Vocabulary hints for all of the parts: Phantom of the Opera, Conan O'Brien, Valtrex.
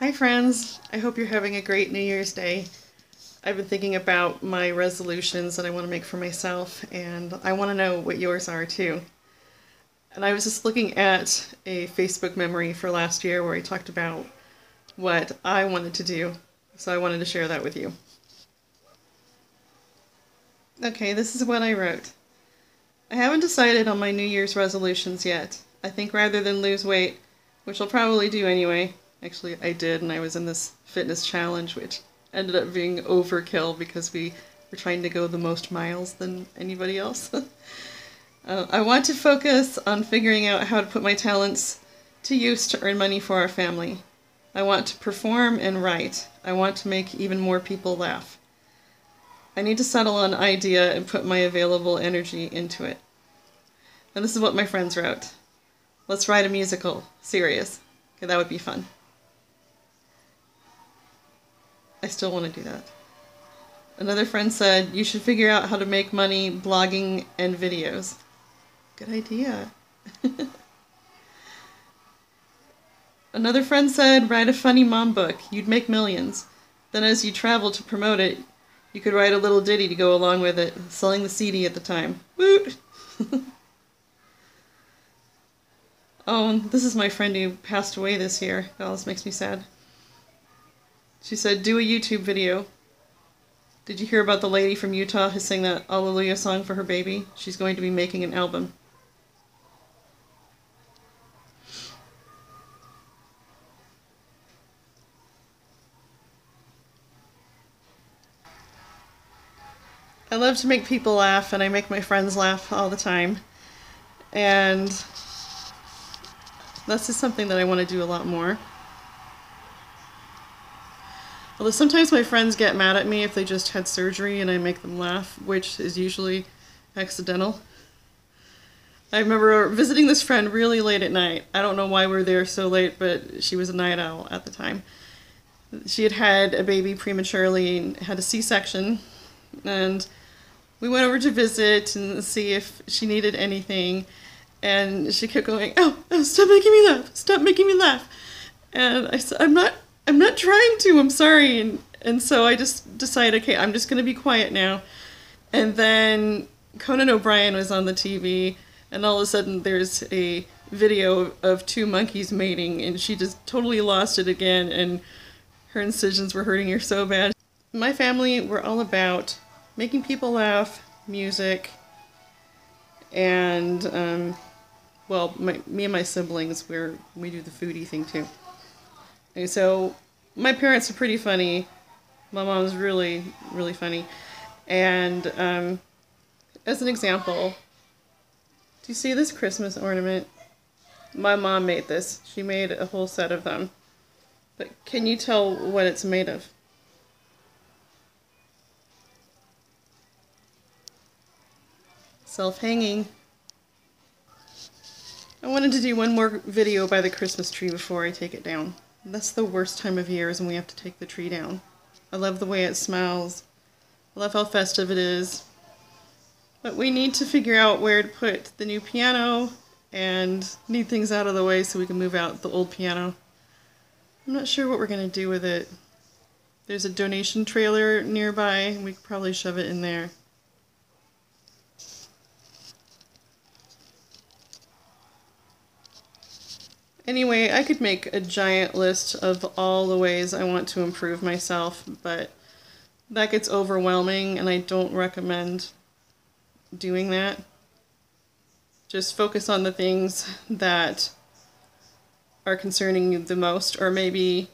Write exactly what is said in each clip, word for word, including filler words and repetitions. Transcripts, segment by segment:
Hi friends, I hope you're having a great New Year's Day. I've been thinking about my resolutions that I want to make for myself, and I want to know what yours are too. And I was just looking at a Facebook memory for last year where I talked about what I wanted to do, so I wanted to share that with you. Okay, this is what I wrote. I haven't decided on my New Year's resolutions yet. I think rather than lose weight, which I'll probably do anyway, actually I did, and I was in this fitness challenge which ended up being overkill because we were trying to go the most miles than anybody else. uh, I want to focus on figuring out how to put my talents to use to earn money for our family. I want to perform and write. I want to make even more people laugh. I need to settle on an idea and put my available energy into it. And this is what my friends wrote. Let's write a musical. Serious. Okay, that would be fun. I still want to do that. Another friend said, you should figure out how to make money blogging and videos. Good idea. Another friend said, write a funny mom book. You'd make millions. Then as you travel to promote it, you could write a little ditty to go along with it, selling the C D at the time. Woot! Oh, this is my friend who passed away this year. Oh, this makes me sad. She said, do a YouTube video. Did you hear about the lady from Utah who sang that Alleluia song for her baby? She's going to be making an album. I love to make people laugh, and I make my friends laugh all the time. And that's just something that I want to do a lot more. Although sometimes my friends get mad at me if they just had surgery and I make them laugh, which is usually accidental. I remember visiting this friend really late at night. I don't know why we were there so late, but she was a night owl at the time. She had had a baby prematurely and had a C section, and we went over to visit and see if she needed anything, and she kept going, oh, oh stop making me laugh, stop making me laugh. And I said, I'm not I'm not trying to, I'm sorry. And, and so I just decided, okay, I'm just going to be quiet now. And then Conan O'Brien was on the T V, and all of a sudden there's a video of two monkeys mating, and she just totally lost it again, and her incisions were hurting her so bad. My family, we're all about making people laugh, music, and, um, well, my, me and my siblings, we're, we do the foodie thing too. And so my parents are pretty funny. My mom's really, really funny. And um, as an example, do you see this Christmas ornament? My mom made this. She made a whole set of them. But can you tell what it's made of? Self-hanging. I wanted to do one more video by the Christmas tree before I take it down. That's the worst time of year is when we have to take the tree down. I love the way it smells. I love how festive it is. But we need to figure out where to put the new piano and need things out of the way so we can move out the old piano. I'm not sure what we're going to do with it. There's a donation trailer nearby, and we could probably shove it in there. Anyway, I could make a giant list of all the ways I want to improve myself, but that gets overwhelming and I don't recommend doing that. Just focus on the things that are concerning you the most, or maybe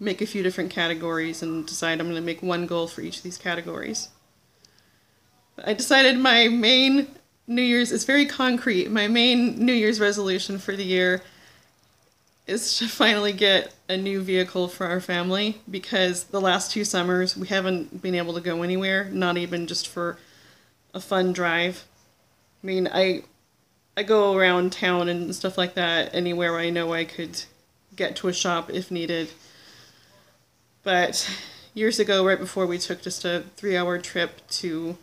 make a few different categories and decide I'm going to make one goal for each of these categories. I decided my main New Year's, it's very concrete, my main New Year's resolution for the year is to finally get a new vehicle for our family, because the last two summers we haven't been able to go anywhere, not even just for a fun drive. I mean, I I go around town and stuff like that anywhere I know I could get to a shop if needed. But years ago, right before we took just a three-hour trip to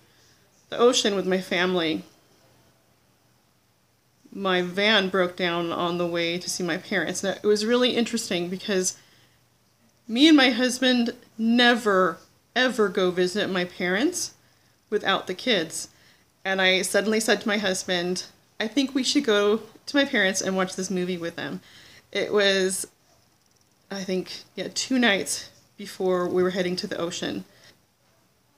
the ocean with my family, my van broke down on the way to see my parents. Now, it was really interesting because Me and my husband never, ever go visit my parents without the kids. And I suddenly said to my husband, I think we should go to my parents and watch this movie with them. It was, I think, yeah, two nights before we were heading to the ocean.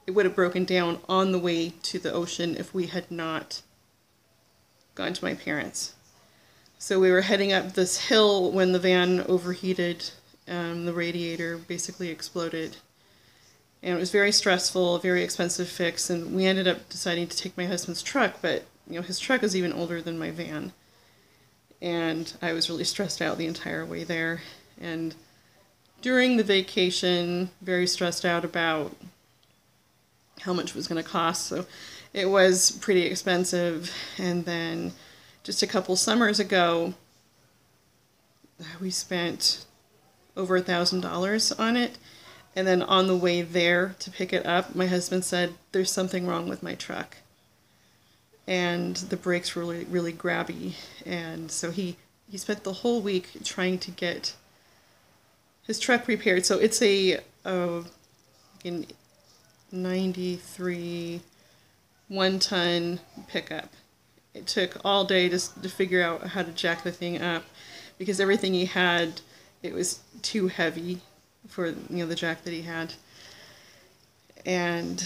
It would have broken down on the way to the ocean if we had not gone to my parents. So we were heading up this hill when the van overheated. Um, the radiator basically exploded. And it was very stressful, a very expensive fix, and we ended up deciding to take my husband's truck, but you know, his truck is even older than my van. And I was really stressed out the entire way there. And during the vacation, very stressed out about how much it was going to cost. So it was pretty expensive. And then just a couple summers ago, we spent over a thousand dollars on it. And then on the way there to pick it up, my husband said, there's something wrong with my truck. And the brakes were really, really grabby. And so he, he spent the whole week trying to get his truck repaired. So it's a, a an ninety-three one-ton pickup. It took all day just to figure out how to jack the thing up, because everything he had, it was too heavy for you know the jack that he had. And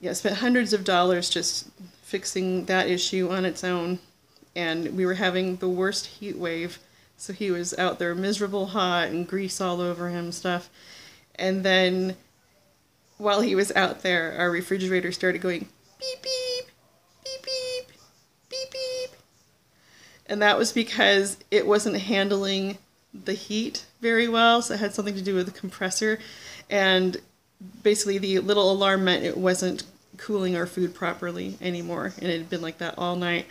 yeah, spent hundreds of dollars just fixing that issue on its own. And we were having the worst heat wave, so he was out there miserable hot and grease all over him and stuff. And then while he was out there, our refrigerator started going beep beep, beep beep, beep beep. And that was because it wasn't handling the heat very well, so it had something to do with the compressor. And basically the little alarm meant it wasn't cooling our food properly anymore, and it had been like that all night.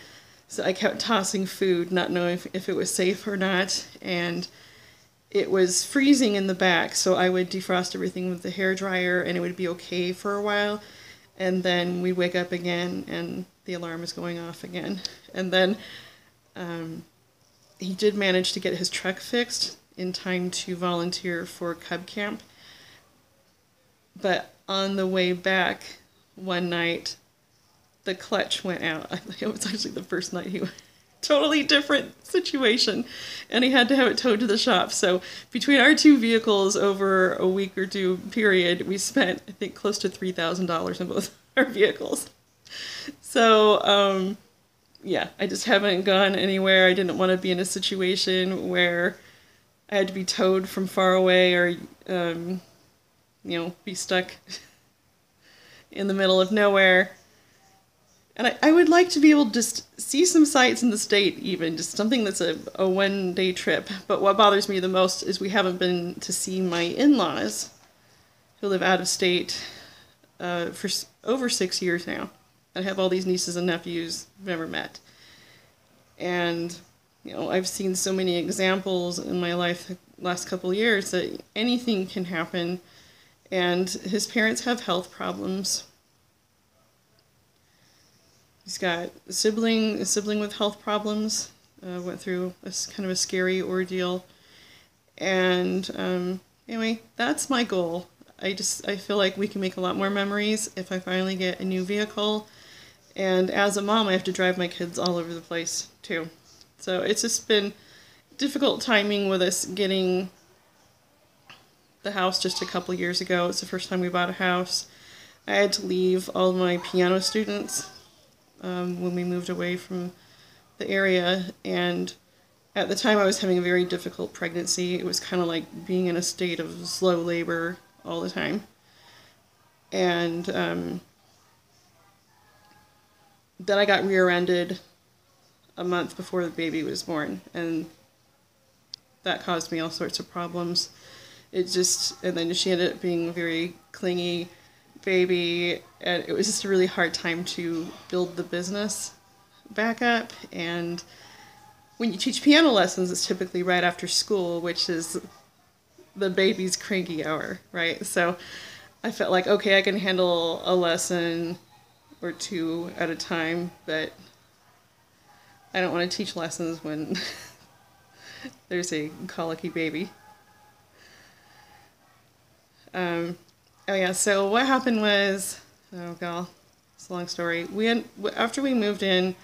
So I kept tossing food, not knowing if, if it was safe or not, and it was freezing in the back, so I would defrost everything with the hairdryer and it would be okay for a while, and then we wake up again and the alarm is going off again. And then um, he did manage to get his truck fixed in time to volunteer for Cub Camp. But on the way back one night, the clutch went out. I think it was actually the first night he went. Totally different situation. And he had to have it towed to the shop. So between our two vehicles over a week or two period, we spent, I think, close to three thousand dollars in both our vehicles. So, um, yeah, I just haven't gone anywhere. I didn't want to be in a situation where I had to be towed from far away or, um, you know, be stuck in the middle of nowhere. And I, I would like to be able to just see some sights in the state even, just something that's a, a one-day trip. But what bothers me the most is we haven't been to see my in-laws, who live out of state uh, for over six years now. I have all these nieces and nephews I've never met. And, you know, I've seen so many examples in my life the last couple of years that anything can happen. And his parents have health problems. He's got a sibling, a sibling with health problems, uh, went through a, kind of a scary ordeal. And um, anyway, that's my goal. I just, I feel like we can make a lot more memories if I finally get a new vehicle. And as a mom, I have to drive my kids all over the place too. So it's just been difficult timing with us getting the house just a couple years ago. It's the first time we bought a house. I had to leave all my piano students Um, when we moved away from the area, and at the time I was having a very difficult pregnancy. It was kind of like being in a state of slow labor all the time. And um, then I got rear-ended a month before the baby was born, and that caused me all sorts of problems. It just, and then she ended up being a very clingy baby, and it was just a really hard time to build the business back up. And when you teach piano lessons, it's typically right after school, which is the baby's cranky hour, right? So I felt like, okay, I can handle a lesson or two at a time, but I don't want to teach lessons when there's a colicky baby. Um, oh yeah, so what happened was, oh god, it's a long story. We had, after we moved in,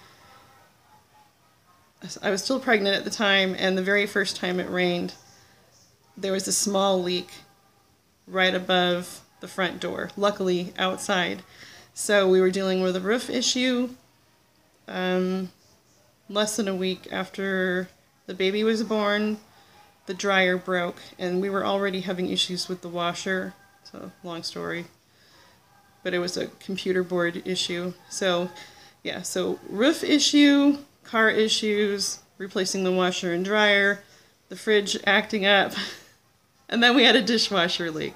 I was still pregnant at the time, and the very first time it rained, there was a small leak right above the front door, luckily outside. So we were dealing with a roof issue um, less than a week after the baby was born. The dryer broke, and we were already having issues with the washer. So, long story, but it was a computer board issue. So yeah, so roof issue, car issues, replacing the washer and dryer, the fridge acting up, and then we had a dishwasher leak.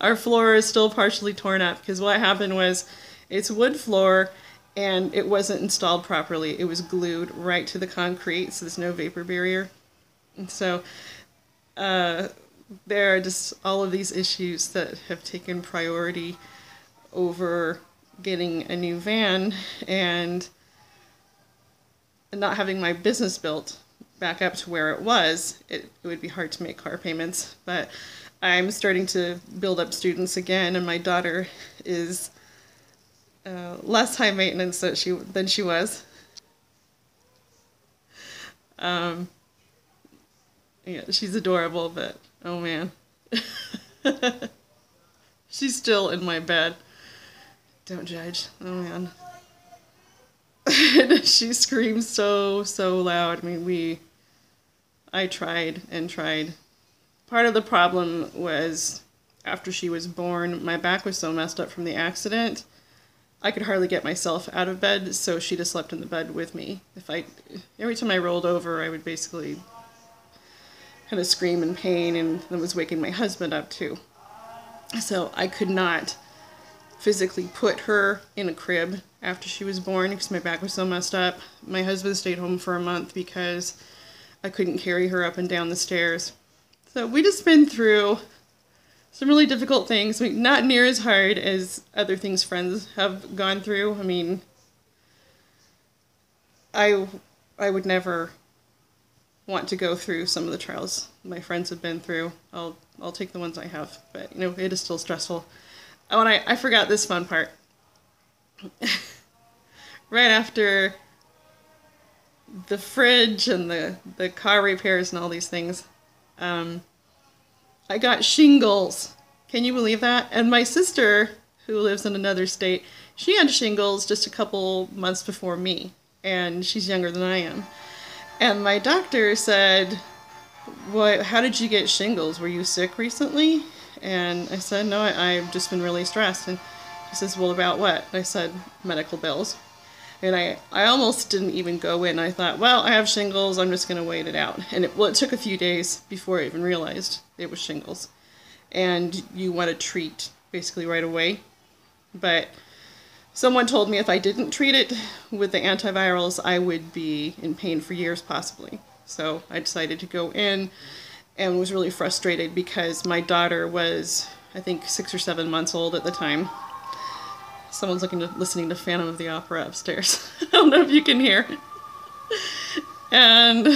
Our floor is still partially torn up because what happened was, it's wood floor and it wasn't installed properly. It was glued right to the concrete, so there's no vapor barrier. And so uh, there are just all of these issues that have taken priority over getting a new van and not having my business built back up to where it was. It, it would be hard to make car payments, but I'm starting to build up students again, and my daughter is uh, less high maintenance than she, than she was. Um, yeah, she's adorable, but oh man. She's still in my bed. Don't judge. Oh man. She screams so, so loud. I mean, we, I tried and tried. Part of the problem was after she was born, my back was so messed up from the accident, I could hardly get myself out of bed, so she just slept in the bed with me. If I, every time I rolled over, I would basically kind of scream in pain, and that was waking my husband up too. So I could not physically put her in a crib after she was born because my back was so messed up. My husband stayed home for a month because I couldn't carry her up and down the stairs. So we just been through some really difficult things. I mean, not near as hard as other things friends have gone through. I mean, I, I would never want to go through some of the trials my friends have been through. I'll, I'll take the ones I have, but you know, it is still stressful. Oh, and I, I forgot this fun part. Right after the fridge and the, the car repairs and all these things, um, I got shingles. Can you believe that? And my sister, who lives in another state, she had shingles just a couple months before me, and she's younger than I am. And my doctor said, "What? How did you get shingles? Were you sick recently?" And I said, no, I, I've just been really stressed. And she says, well, about what? And I said, medical bills. And I, I almost didn't even go in. I thought, well, I have shingles. I'm just going to wait it out. And it, well, it took a few days before I even realized it was shingles. And you want to treat basically right away. But someone told me if I didn't treat it with the antivirals, I would be in pain for years possibly. So I decided to go in. And was really frustrated because my daughter was, I think, six or seven months old at the time. Someone's looking to, listening to Phantom of the Opera upstairs. I don't know if you can hear. And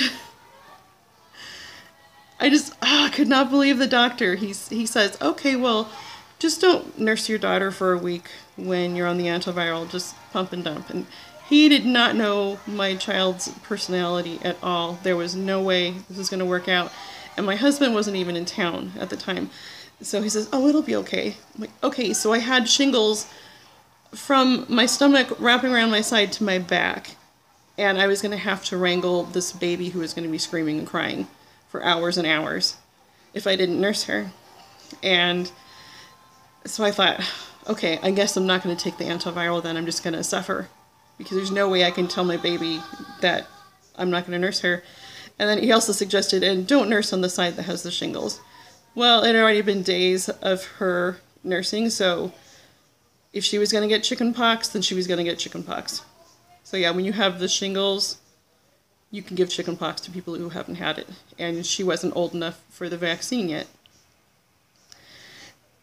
I just, oh, I could not believe the doctor. He's, he says, okay, well, just don't nurse your daughter for a week when you're on the antiviral. Just pump and dump. And he did not know my child's personality at all. There was no way this was going to work out. And my husband wasn't even in town at the time. So he says, oh, it'll be okay. I'm like, okay, so I had shingles from my stomach wrapping around my side to my back. And I was going to have to wrangle this baby who was going to be screaming and crying for hours and hours if I didn't nurse her. And so I thought, okay, I guess I'm not going to take the antiviral then. I'm just going to suffer because there's no way I can tell my baby that I'm not going to nurse her. And then he also suggested, and don't nurse on the side that has the shingles. Well, it had already been days of her nursing, so if she was going to get chicken pox, then she was going to get chicken pox. So yeah, when you have the shingles, you can give chicken pox to people who haven't had it. And she wasn't old enough for the vaccine yet.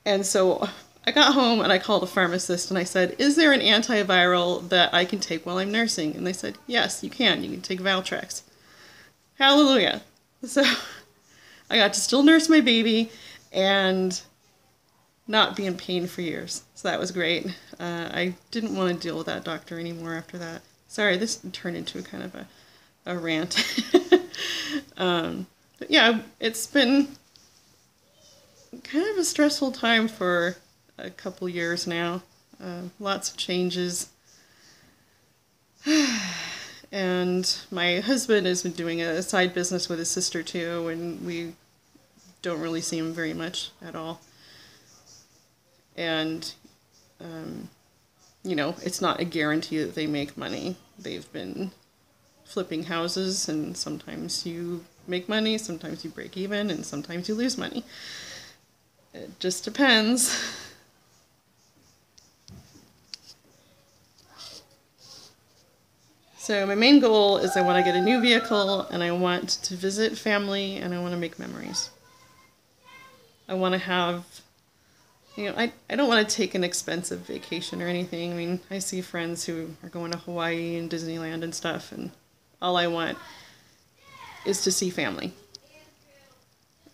And so I got home and I called a pharmacist and I said, is there an antiviral that I can take while I'm nursing? And they said, yes, you can. You can take Valtrex. Hallelujah. So I got to still nurse my baby and not be in pain for years. So that was great. Uh, I didn't want to deal with that doctor anymore after that. Sorry, this turned into a kind of a, a rant. um, but yeah, it's been kind of a stressful time for a couple years now. Uh, lots of changes. And my husband has been doing a side business with his sister too, and we don't really see him very much at all. And, um, you know, it's not a guarantee that they make money. They've been flipping houses, and sometimes you make money, sometimes you break even, and sometimes you lose money. It just depends. So my main goal is I want to get a new vehicle, and I want to visit family, and I want to make memories. I want to have, you know, I, I don't want to take an expensive vacation or anything. I mean, I see friends who are going to Hawaii and Disneyland and stuff, and all I want is to see family.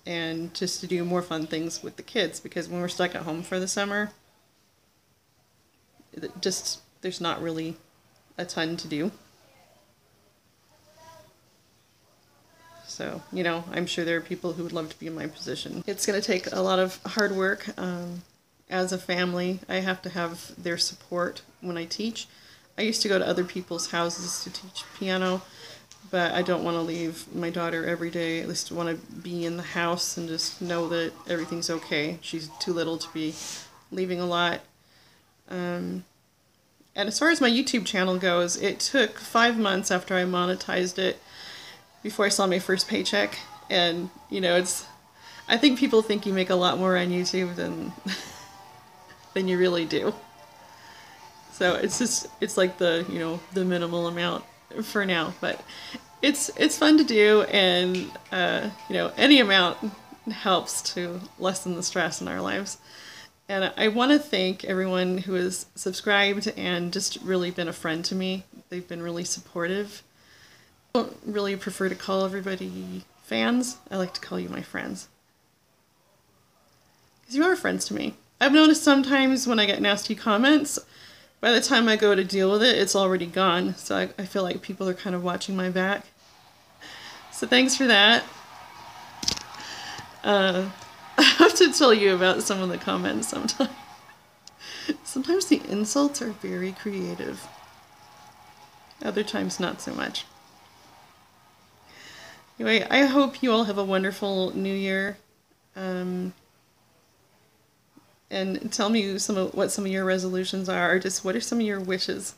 And just to do more fun things with the kids, because when we're stuck at home for the summer, it just, there's not really a ton to do. So, you know, I'm sure there are people who would love to be in my position. It's going to take a lot of hard work. Um, as a family, I have to have their support when I teach. I used to go to other people's houses to teach piano, but I don't want to leave my daughter every day. I just want to be in the house and just know that everything's okay. She's too little to be leaving a lot. Um, and as far as my YouTube channel goes, it took five months after I monetized it before I saw my first paycheck, and you know, it's, I think people think you make a lot more on YouTube than than you really do. So it's just, it's like the, you know, the minimal amount for now, but it's it's fun to do, and uh, you know, any amount helps to lessen the stress in our lives. And I want to thank everyone who has subscribed and just really been a friend to me. They've been really supportive. I don't really prefer to call everybody fans. I like to call you my friends, because you are friends to me. I've noticed sometimes when I get nasty comments, by the time I go to deal with it, it's already gone. So I, I feel like people are kind of watching my back. So thanks for that. Uh, I have to tell you about some of the comments sometimes. Sometimes the insults are very creative. Other times not so much. Anyway, I hope you all have a wonderful new year, um, and tell me some of, what some of your resolutions are, or just what are some of your wishes.